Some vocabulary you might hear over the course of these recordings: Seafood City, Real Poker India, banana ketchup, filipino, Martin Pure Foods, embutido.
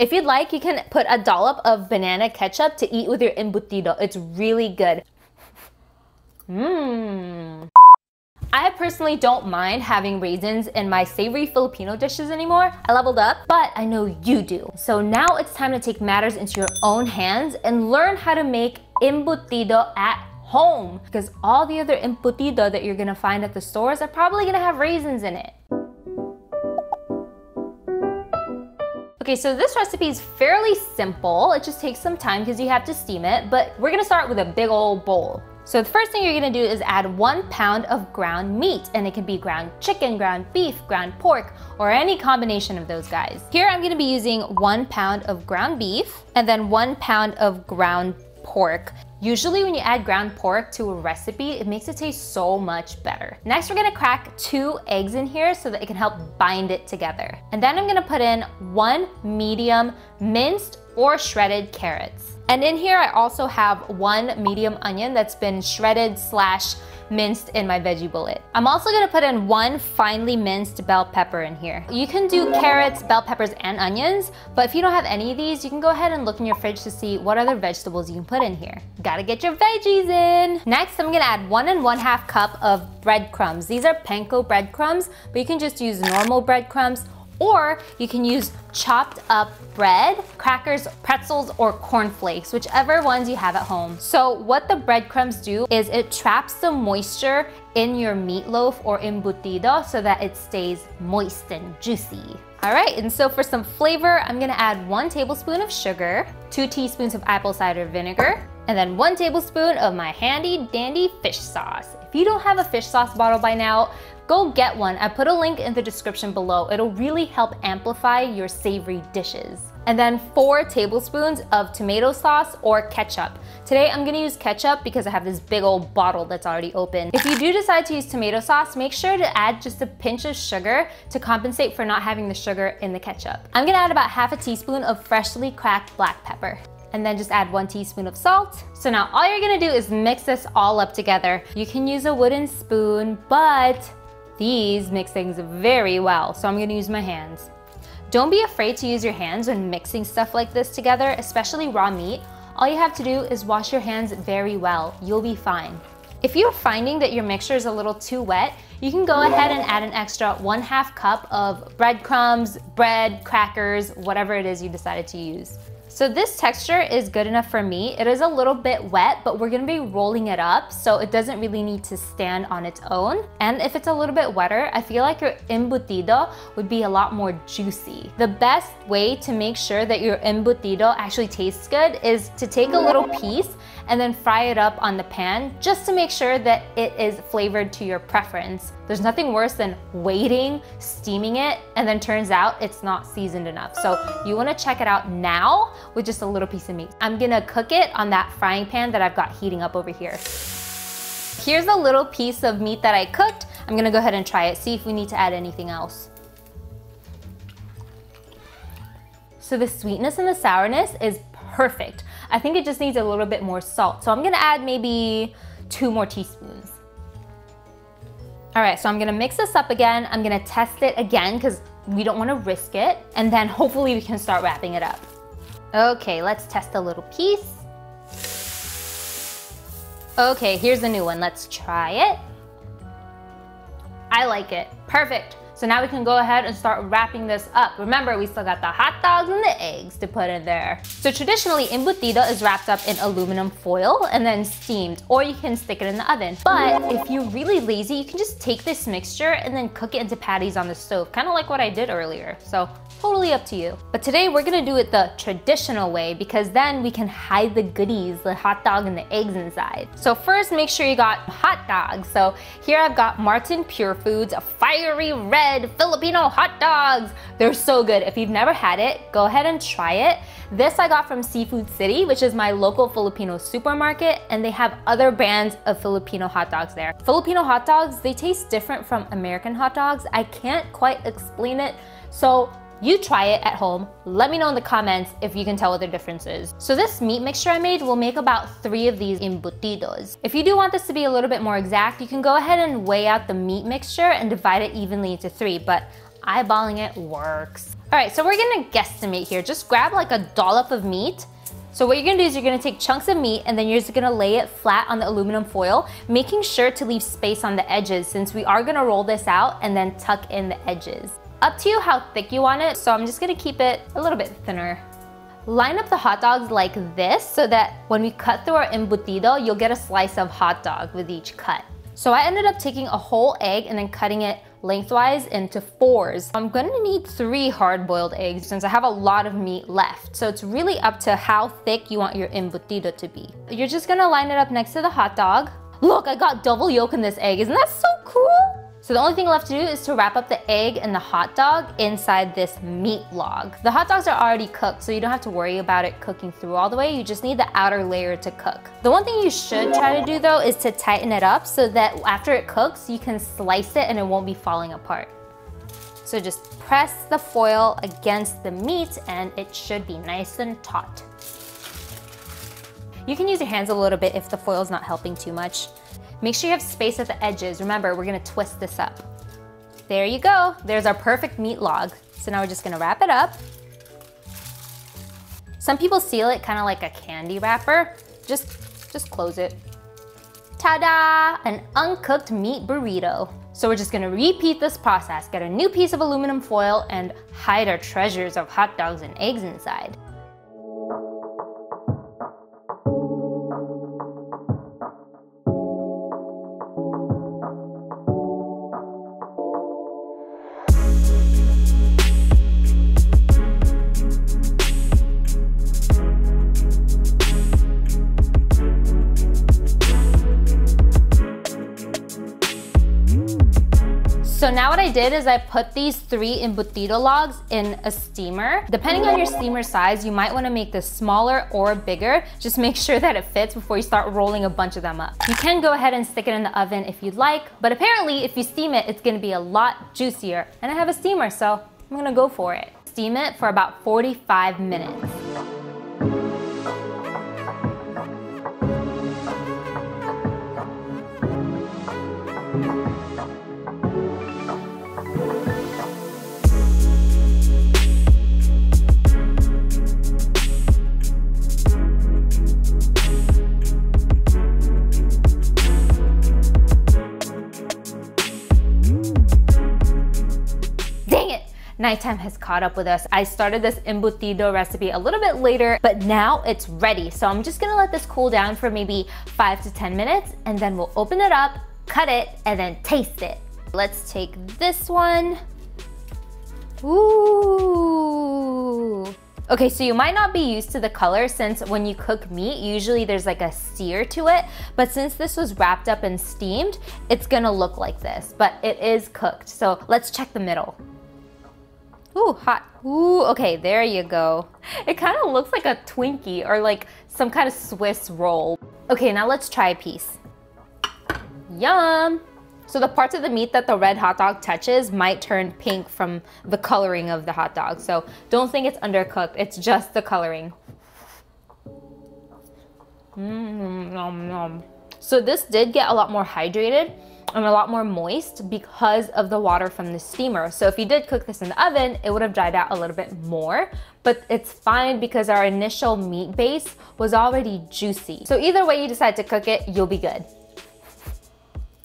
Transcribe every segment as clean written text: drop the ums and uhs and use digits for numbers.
If you'd like, you can put a dollop of banana ketchup to eat with your embutido. It's really good. Mmm. I personally don't mind having raisins in my savory Filipino dishes anymore. I leveled up, but I know you do. So now it's time to take matters into your own hands and learn how to make embutido at home, because all the other embutido that you're gonna find at the stores are probably gonna have raisins in it. Okay, so this recipe is fairly simple. It just takes some time because you have to steam it, but we're gonna start with a big old bowl. So the first thing you're gonna do is add 1 pound of ground meat, and it can be ground chicken, ground beef, ground pork, or any combination of those guys. Here I'm gonna be using 1 pound of ground beef and then 1 pound of ground pork. Usually when you add ground pork to a recipe, it makes it taste so much better. Next, we're gonna crack 2 eggs in here so that it can help bind it together. And then I'm gonna put in 1 medium minced or shredded carrots. And in here, I also have 1 medium onion that's been shredded / minced in my veggie bullet. I'm also gonna put in 1 finely minced bell pepper in here. You can do carrots, bell peppers, and onions, but if you don't have any of these, you can go ahead and look in your fridge to see what other vegetables you can put in here. Gotta get your veggies in. Next, I'm gonna add 1 1/2 cup of breadcrumbs. These are panko breadcrumbs, but you can just use normal breadcrumbs, or you can use chopped up bread, crackers, pretzels, or cornflakes, whichever ones you have at home. So what the breadcrumbs do is it traps the moisture in your meatloaf or embutido so that it stays moist and juicy. All right, and so for some flavor, I'm gonna add 1 tablespoon of sugar, 2 teaspoons of apple cider vinegar, and then 1 tablespoon of my handy dandy fish sauce. If you don't have a fish sauce bottle by now, go get one. I put a link in the description below. It'll really help amplify your savory dishes. And then 4 tablespoons of tomato sauce or ketchup. Today I'm gonna use ketchup because I have this big old bottle that's already open. If you do decide to use tomato sauce, make sure to add just a pinch of sugar to compensate for not having the sugar in the ketchup. I'm gonna add about 1/2 teaspoon of freshly cracked black pepper, and then just add 1 teaspoon of salt. So now all you're gonna do is mix this all up together. You can use a wooden spoon, but these mix things very well, so I'm gonna use my hands. Don't be afraid to use your hands when mixing stuff like this together, especially raw meat. All you have to do is wash your hands very well. You'll be fine. If you're finding that your mixture is a little too wet, you can go ahead and add an extra 1/2 cup of breadcrumbs, bread, crackers, whatever it is you decided to use. So this texture is good enough for me. It is a little bit wet, but we're gonna be rolling it up, so it doesn't really need to stand on its own. And if it's a little bit wetter, I feel like your embutido would be a lot more juicy. The best way to make sure that your embutido actually tastes good is to take a little piece and then fry it up on the pan, just to make sure that it is flavored to your preference. There's nothing worse than waiting, steaming it, and then turns out it's not seasoned enough. So you wanna check it out now with just a little piece of meat. I'm gonna cook it on that frying pan that I've got heating up over here. Here's a little piece of meat that I cooked. I'm gonna go ahead and try it, see if we need to add anything else. So the sweetness and the sourness is perfect. I think it just needs a little bit more salt. So I'm gonna add maybe 2 more teaspoons. All right, so I'm gonna mix this up again. I'm gonna test it again because we don't wanna risk it. And then hopefully we can start wrapping it up. Okay, let's test a little piece. Okay, here's a new one. Let's try it. I like it. Perfect. So now we can go ahead and start wrapping this up. Remember, we still got the hot dogs and the eggs to put in there. So traditionally, embutido is wrapped up in aluminum foil and then steamed, or you can stick it in the oven. But if you're really lazy, you can just take this mixture and then cook it into patties on the stove, kind of like what I did earlier. So totally up to you. But today we're gonna do it the traditional way, because then we can hide the goodies, the hot dog and the eggs inside. So first, make sure you got hot dogs. So here I've got Martin Pure Foods, a fiery red Filipino hot dogs. They're so good. If you've never had it, go ahead and try it. This I got from Seafood City, which is my local Filipino supermarket, and they have other brands of Filipino hot dogs there. Filipino hot dogs, they taste different from American hot dogs. I can't quite explain it, so you try it at home. Let me know in the comments if you can tell what the difference is. So this meat mixture I made will make about 3 of these embutidos. If you do want this to be a little bit more exact, you can go ahead and weigh out the meat mixture and divide it evenly into 3, but eyeballing it works. All right, so we're gonna guesstimate here. Just grab like a dollop of meat. So what you're gonna do is you're gonna take chunks of meat and then you're just gonna lay it flat on the aluminum foil, making sure to leave space on the edges since we are gonna roll this out and then tuck in the edges. Up to you how thick you want it, so I'm just gonna keep it a little bit thinner. Line up the hot dogs like this so that when we cut through our embutido, you'll get a slice of hot dog with each cut. So I ended up taking a whole egg and then cutting it lengthwise into fours. I'm gonna need 3 hard-boiled eggs since I have a lot of meat left. So it's really up to how thick you want your embutido to be. You're just gonna line it up next to the hot dog. Look, I got double yolk in this egg. Isn't that so cool? So the only thing left to do is to wrap up the egg and the hot dog inside this meat log. The hot dogs are already cooked, so you don't have to worry about it cooking through all the way. You just need the outer layer to cook. The one thing you should try to do though is to tighten it up so that after it cooks, you can slice it and it won't be falling apart. So just press the foil against the meat and it should be nice and taut. You can use your hands a little bit if the foil's not helping too much. Make sure you have space at the edges. Remember, we're gonna twist this up. There you go. There's our perfect meat log. So now we're just gonna wrap it up. Some people seal it kind of like a candy wrapper. Just close it. Ta-da! An uncooked meat burrito. So we're just gonna repeat this process. Get a new piece of aluminum foil and hide our treasures of hot dogs and eggs inside. So now what I did is I put these 3 embutido logs in a steamer. Depending on your steamer size, you might want to make this smaller or bigger. Just make sure that it fits before you start rolling a bunch of them up. You can go ahead and stick it in the oven if you'd like, but apparently if you steam it, it's going to be a lot juicier. And I have a steamer, so I'm going to go for it. Steam it for about 45 minutes. Nighttime has caught up with us. I started this embutido recipe a little bit later, but now it's ready. So I'm just gonna let this cool down for maybe 5 to 10 minutes, and then we'll open it up, cut it, and then taste it. Let's take this one. Ooh. Okay, so you might not be used to the color since when you cook meat, usually there's like a sear to it, but since this was wrapped up and steamed, it's gonna look like this, but it is cooked. So let's check the middle. Ooh, hot. Ooh, okay, there you go. It kind of looks like a Twinkie or like some kind of Swiss roll. Okay, now let's try a piece. Yum! So the parts of the meat that the red hot dog touches might turn pink from the coloring of the hot dog. So don't think it's undercooked, it's just the coloring. Nom nom. So this did get a lot more hydrated and a lot more moist because of the water from the steamer. So if you did cook this in the oven, it would have dried out a little bit more, but it's fine because our initial meat base was already juicy. So either way you decide to cook it, you'll be good.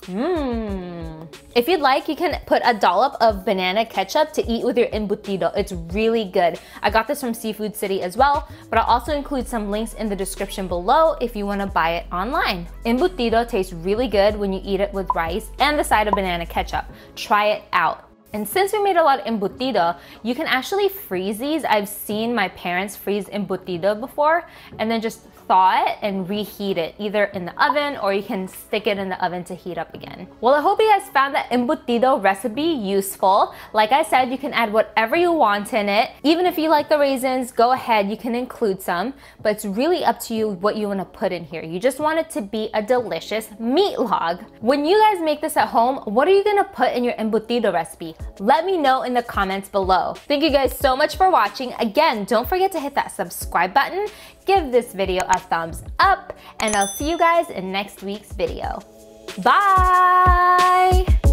If you'd like, you can put a dollop of banana ketchup to eat with your embutido. It's really good. I got this from Seafood City as well, but I'll also include some links in the description below if you want to buy it online. Embutido tastes really good when you eat it with rice and the side of banana ketchup. Try it out. And since we made a lot of embutido, you can actually freeze these. I've seen my parents freeze embutido before and then just thaw it and reheat it, either in the oven or you can stick it in the oven to heat up again. Well, I hope you guys found that embutido recipe useful. Like I said, you can add whatever you want in it. Even if you like the raisins, go ahead, you can include some, but it's really up to you what you want to put in here. You just want it to be a delicious meat log. When you guys make this at home, what are you going to put in your embutido recipe? Let me know in the comments below. Thank you guys so much for watching. Again, don't forget to hit that subscribe button. Give this video a thumbs up, and I'll see you guys in next week's video. Bye!